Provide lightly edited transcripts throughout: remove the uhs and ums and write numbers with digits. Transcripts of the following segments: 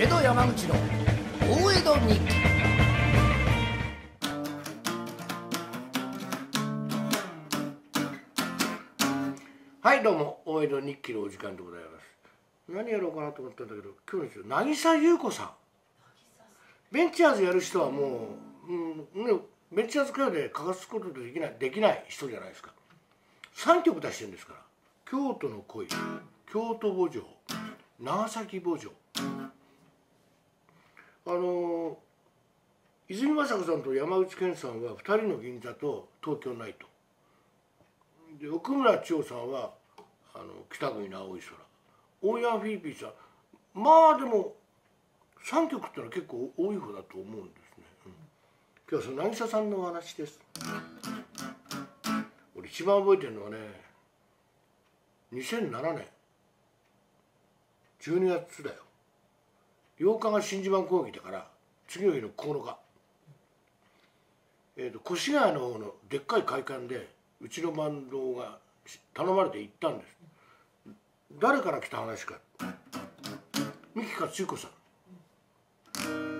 江戸山口の大江戸日記。はい、どうも大江戸日記のお時間でございます。何やろうかなと思ったんだけど、今日の渚優子さん、ベンチャーズやる人はもう、ベンチャーズクラブで欠かすことできない人じゃないですか。3曲出してるんですから。京都の恋、京都慕情、長崎慕情。泉雅子さんと山口健さんは「2人の銀座」と「東京ナイト」で、奥村千代さんは「北国の青い空」、オーヤン・フィリピーさん、まあでも3曲ってのは結構多い方だと思うんですね。今日はその渚さんのお話です。俺一番覚えてるのはね、2007年12月だよ。8日が真珠湾攻撃だから、次の日の9日、越谷の方のでっかい会館でうちのバンドが頼まれて行ったんです。誰から来た話か、三木勝彦さん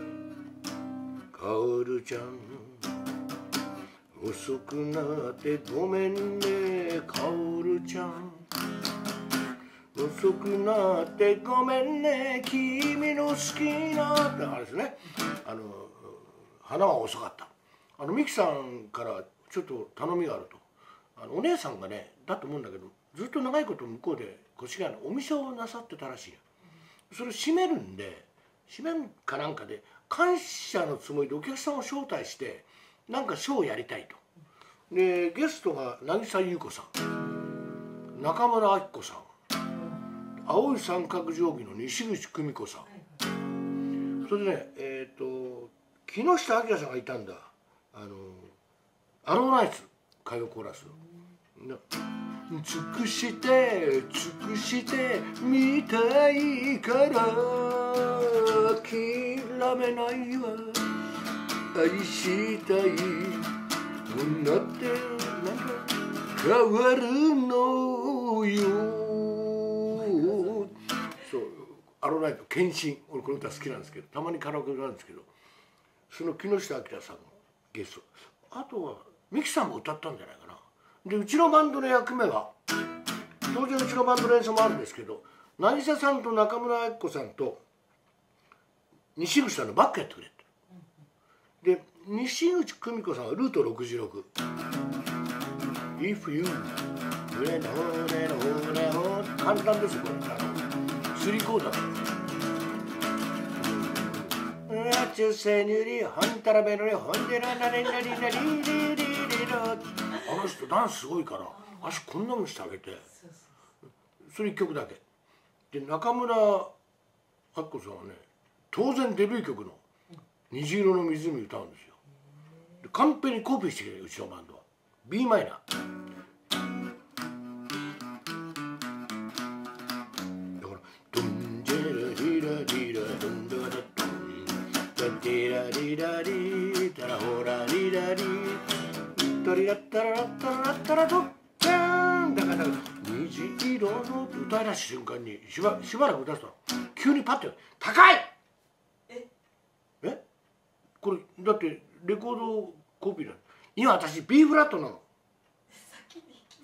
「薫ちゃん遅くなってごめんね薫ちゃん」遅くなってごめんね君の好きなってあれですね、花は遅かった。ミキさんからちょっと頼みがあると、お姉さんがねだと思うんだけど、ずっと長いこと向こうで越谷のお店をなさってたらしいよ。それを閉めるんで、閉めるかなんかで感謝のつもりでお客さんを招待して、なんかショーをやりたいと。でゲストが渚優子さん、中村明子さん、青い三角定規の西口久美子さん、それでね、木下明さんがいたんだ。アローナイツ歌謡コーラス「尽くして尽くしてみたいから諦めないわ愛したい女ってなんか変わるのよ」。アロナイト献身、俺この歌好きなんですけど、たまにカラオケなんですけど、その木下明さんのゲスト、あとはミキさんも歌ったんじゃないかな。でうちのバンドの役目は、当然うちのバンドの演奏もあるんですけど、渚さんと中村明子さんと西口さんのバックやってくれって。で西口久美子さんはルート66「If You」簡単ですよこれ。スリコーダーラチュセニュリホンタラベロリホンデラナレナリナリリリリロ。あの人ダンスすごいから足こんなもんしてあげて、それ1曲だけで。中村アッコさんはね、当然デビュー曲の「虹色の湖」歌うんですよ。でカンペにコピーしてくれるうちのバンドは B マイナー。虹色のって歌い出した瞬間にしばらく歌ってたの。急にパッて「高い!」えこれだってレコードコピーだ。今私 B フラットなの。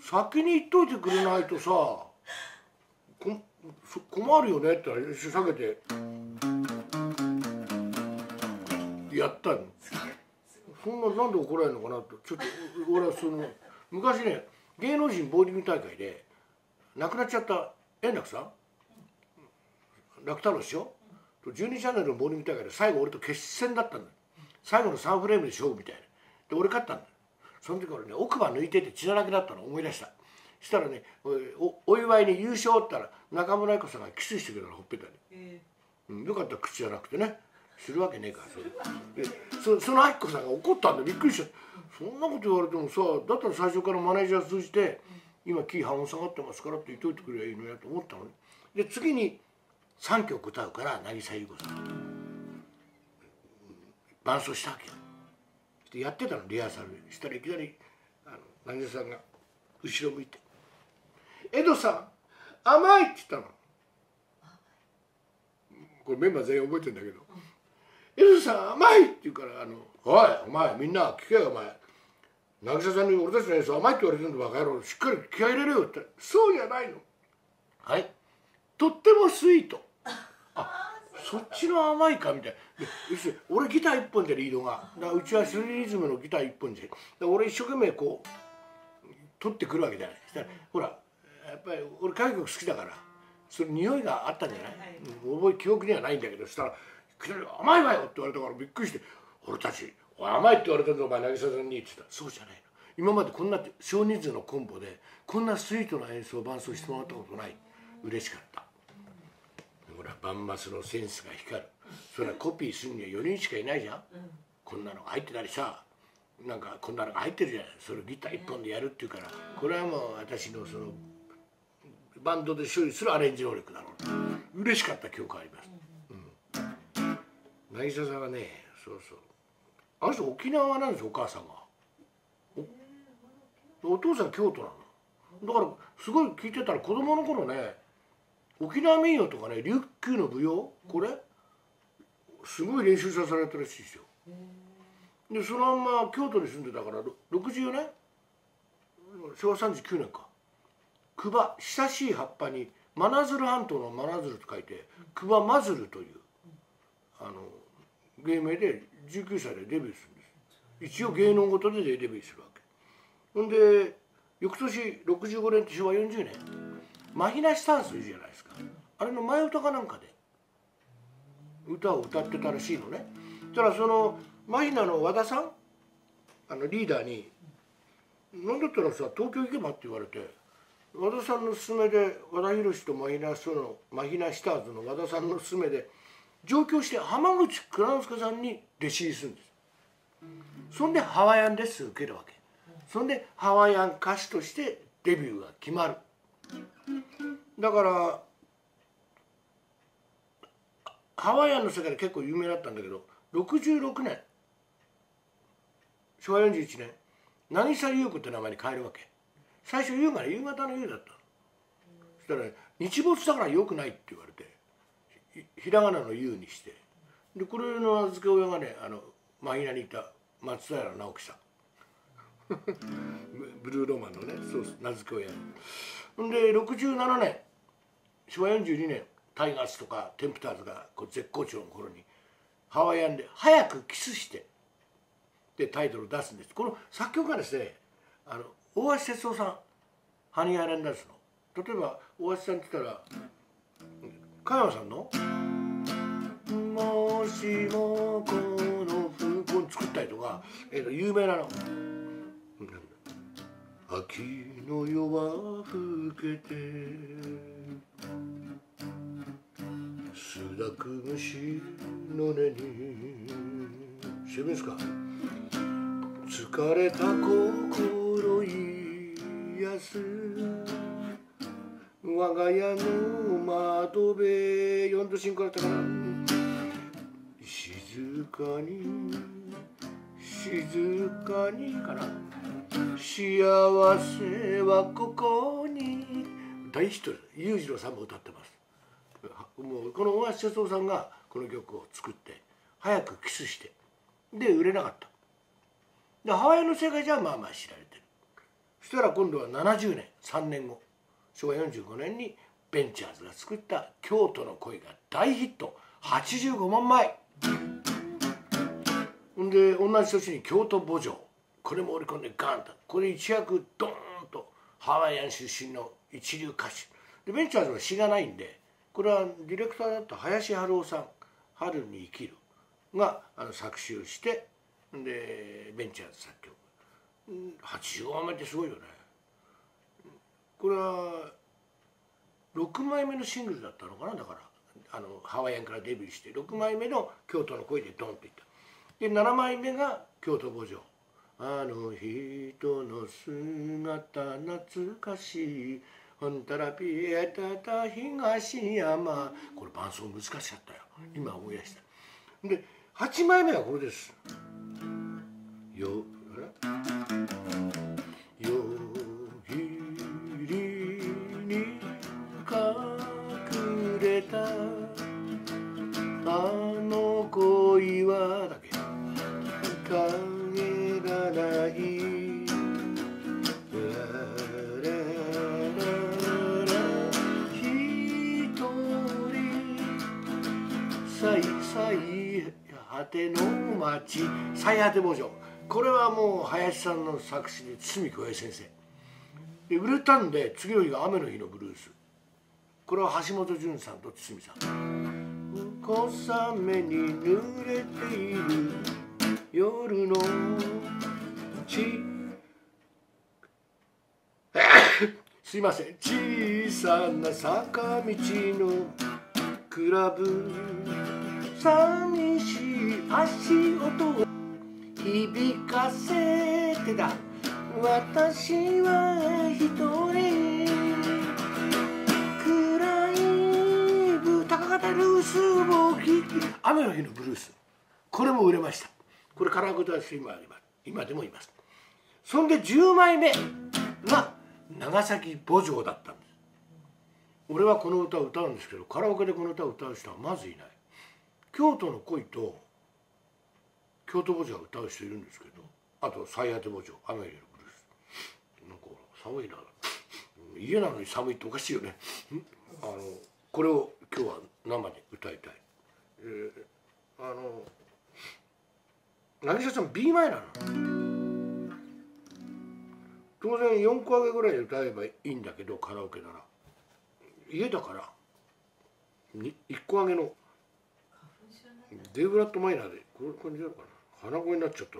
先に言っといてくれないとさ困るよねって避けてやったの。そんななんで怒られるのかなと。ちょっと俺はその昔ね、芸能人ボウリング大会で亡くなっちゃった円楽さん、楽太郎師匠と12チャンネルのボウリング大会で最後俺と決戦だったんだよ。最後の3フレームで勝負みたいな。で俺勝ったんだよ。その時俺ね奥歯抜いてて血だらけだったの思い出した。したらねお祝いに優勝って言ったら中村愛子さんがキスしてくれたのほっぺたに、よかったら口じゃなくてねするわけねえから。その明子さんが怒ったんでびっくりしちゃって、そんなこと言われてもさ、だったら最初からマネージャー通じて「今キー半音下がってますから」って言っといてくれりゃいいのやと思ったのね。で次に3曲歌うから渚優子さん伴奏したわけよ。でやってたのリハーサルで。したらいきなり渚さんが後ろ向いて「江戸さん甘い!」って言ったの。これメンバー全員覚えてるんだけど「エルさん甘い!」って言うから「おいお前みんな聞けよお前渚さんに俺たちの演奏甘いって言われてるんだバカ野郎しっかり気合い入れるよ」って「そうじゃないのはいとってもスイート」あそっちの甘いかみたいな要するに俺ギター1本でリードがだからうちはスリリズムのギター1本で俺一生懸命こう取ってくるわけじゃないしたらほらやっぱり俺歌謡曲好きだからそれ匂いがあったんじゃない、はい、覚え記憶にはないんだけどしたら「甘いわよ」って言われたからびっくりして「俺たちおい甘いって言われたんだお前渚さんに」って言ったら「そうじゃないの今までこんな少人数のコンボでこんなスイートな演奏伴奏してもらったことない嬉しかった」ほらバンマスのセンスが光るそれはコピーするには4人しかいないじゃん、うん、こんなのが入ってたりさなんかこんなのが入ってるじゃないそれギター1本でやるっていうからこれはもう私のそのバンドで処理するアレンジ能力だろう嬉しかった記憶があります、うん、渚さんはねそうそうあの人沖縄なんですよお母さんが お父さん京都なのだからすごい聞いてたら子供の頃ね沖縄民謡とかね琉球の舞踊これすごい練習させられたらしいですよでそのまんま京都に住んでたから64年昭和39年か久場久しい葉っぱに真鶴半島の真鶴と書いて久場真鶴という芸名で19歳でデビューするんです一応芸能事でデビューするわけほんで翌年65年って昭和40年マヒナシタンスいいじゃないですかあれの前歌かなんかで歌を歌ってたらしいのねただそのマヒナの和田さんリーダーに「何だったらさ東京行けば?」って言われて和田さんの勧めで和田博とマヒナシターズの和田さんの勧めで上京して浜口蔵之介さんに弟子入りするんですそんでハワイアンレッスン受けるわけそんでハワイアン歌手としてデビューが決まるだからハワイアンの世界で結構有名だったんだけど66年昭和41年渚優子って名前に変えるわけ最初優雅な夕方の夕だったそしたら、ね「日没だからよくない」って言われてひらがなの「優」にしてでこれの名付け親がねマヒナにいた松平直樹さんブルーロマンのねそう名付け親ほんで67年昭和42年タイガースとかテンプターズがこう絶好調の頃にハワイアンで「早くキスして」でタイトルを出すんですこの作曲家ですね大橋哲夫さんハニーアイランダーズの例えば大橋さんって言ったら加山さんの「もしもこの服」を作ったりとか、有名なの「秋の夜は更けてすだく虫の根に」してみますか「疲れた心」我が家の窓辺4度進行だったかな静かに静かにかな幸せはここに大ヒット裕次郎さんも歌ってますもうこの大橋哲夫さんがこの曲を作って早くキスしてで売れなかったでハワイの世界じゃまあまあ知られてるそしたら今度は70年3年後昭和45年にベンチャーズが作った「京都の恋」が大ヒット85万枚んで同じ年に「京都慕情」これも織り込んでガンとこれ一躍ドーンとハワイアン出身の一流歌手でベンチャーズは詩がないんでこれはディレクターだった林春夫さん「春に生きる」が作詞をしてでベンチャーズ作曲。85万枚ってすごいよねこれは6枚目のシングルだったのかなだからハワイアンからデビューして6枚目の「京都の恋」でドンといったで7枚目が「京都慕情」「あの人の姿懐かしいほんたらピエタタ東山」これ伴奏難しかったよ今思い出したで8枚目はこれですよ「よぎりに隠れた」あの恋はだけ聞かれらない一人さいさい果ての町最果て墓場、これはもう林さんの作詞で堤小平先生で売れたんで、次の日が雨の日のブルース、これは橋本淳さんと堤さん。小雨に濡れている夜のすいません、小さな坂道のクラブ、寂しい足音を響かせてだ、私は一人暗い豚が語るスモーキー雨の日のブルース、これも売れました。これカラーコードスイマー今でもいます。そんで10枚目が長崎墓場だったんです。俺はこの歌を歌うんですけど、カラオケでこの歌を歌う人はまずいない。京都の恋と京都墓場を歌う人いるんですけど、あと最果て墓場雨の日のブルース、なんか寒いな、家なのに寒いっておかしいよね。これを今日は生で歌いたい。渚さん B マイナーなの。当然4個上げぐらいで歌えばいいんだけど、カラオケなら家だから1個上げの D フラットマイナーでこういう感じなのかな。鼻声になっちゃった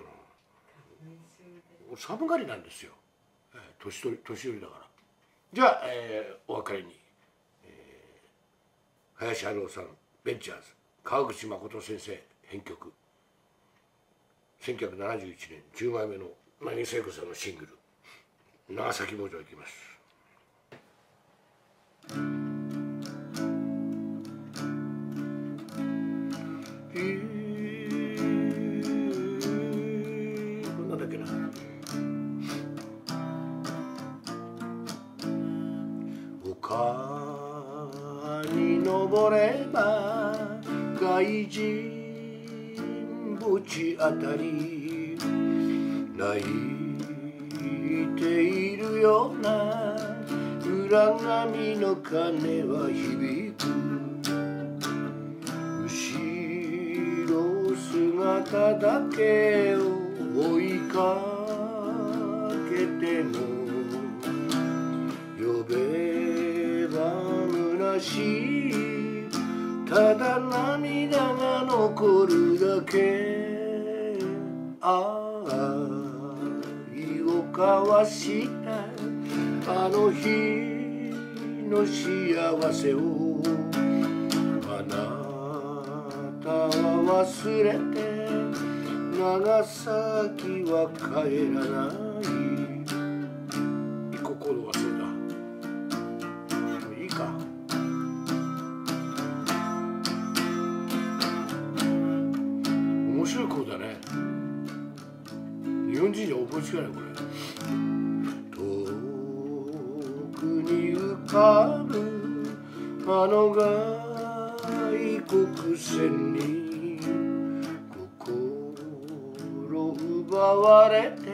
な。寒がりなんですよ、年寄りだから。じゃあ、お別れに、林春夫さんベンチャーズ、川口誠先生編曲、1971年10枚目の渚優子さんのシングル「長崎墓場」いきます。丘に登れば外人墓地あたり、泣いているような裏紙の鐘は響く。後ろ姿だけを追いかけても呼べただ涙が残るだけ。愛を交わしたあの日の幸せをあなたは忘れて、長崎は帰らない。心はそうだ。いいか。日本人じゃ覚えつかないこれ。遠くに浮かぶあの外国船に心奪われて、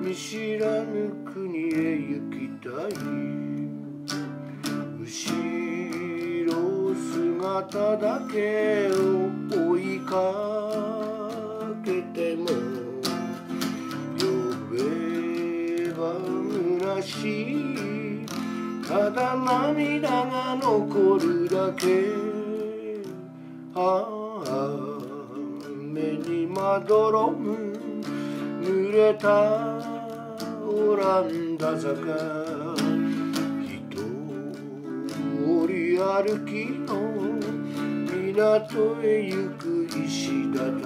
見知らぬ国へ行きたい。後ろ姿だけを追いかけてもただ涙が残るだけ。雨にまどろむ濡れたオランダ坂、一人歩きの港へ行く石畳。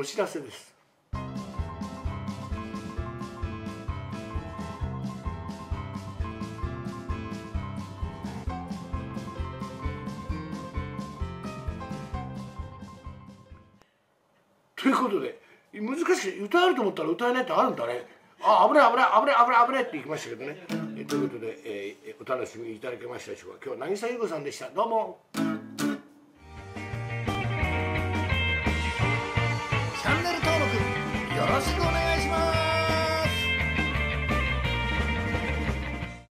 お知らせです。ということで難しい、歌えると思ったら歌えないってあるんだね。あ、危ない危ない危ない危ない危ないって言いましたけどね。ということで、お楽しみいただけましたでしょうか。今日は渚優子さんでした。どうも。チャンネル登録よろしくお願いします。